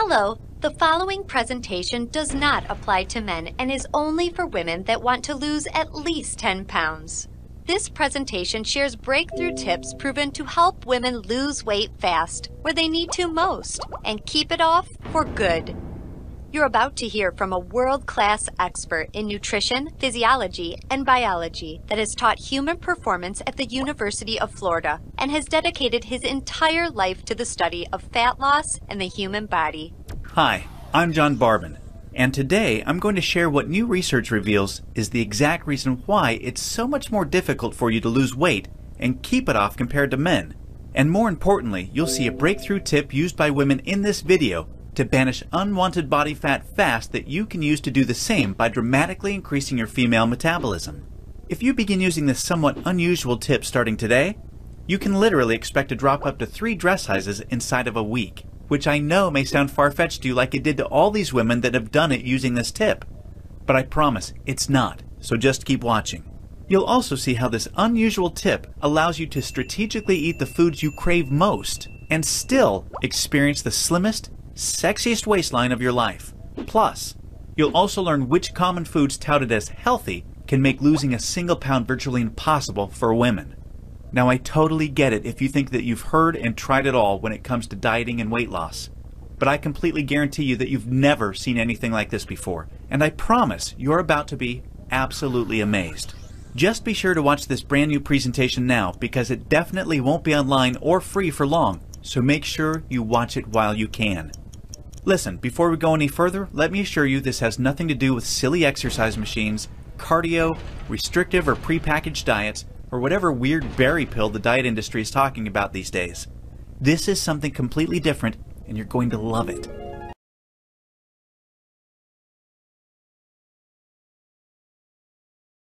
Hello, the following presentation does not apply to men and is only for women that want to lose at least 10 pounds. This presentation shares breakthrough tips proven to help women lose weight fast, where they need to most, and keep it off for good. You're about to hear from a world-class expert in nutrition, physiology, and biology that has taught human performance at the University of Florida and has dedicated his entire life to the study of fat loss and the human body. Hi, I'm John Barban, and today I'm going to share what new research reveals is the exact reason why it's so much more difficult for you to lose weight and keep it off compared to men. And more importantly, you'll see a breakthrough tip used by women in this video to banish unwanted body fat fast that you can use to do the same by dramatically increasing your female metabolism. If you begin using this somewhat unusual tip starting today, you can literally expect to drop up to 3 dress sizes inside of a week, which I know may sound far-fetched to you like it did to all these women that have done it using this tip. But I promise, it's not, so just keep watching. You'll also see how this unusual tip allows you to strategically eat the foods you crave most and still experience the slimmest, sexiest waistline of your life. Plus, you'll also learn which common foods touted as healthy can make losing a single pound virtually impossible for women. Now, I totally get it if you think that you've heard and tried it all when it comes to dieting and weight loss, but I completely guarantee you that you've never seen anything like this before, and I promise you're about to be absolutely amazed. Just be sure to watch this brand new presentation now, because it definitely won't be online or free for long, so make sure you watch it while you can. Listen, before we go any further, let me assure you this has nothing to do with silly exercise machines, cardio, restrictive or prepackaged diets, or whatever weird berry pill the diet industry is talking about these days. This is something completely different, and you're going to love it.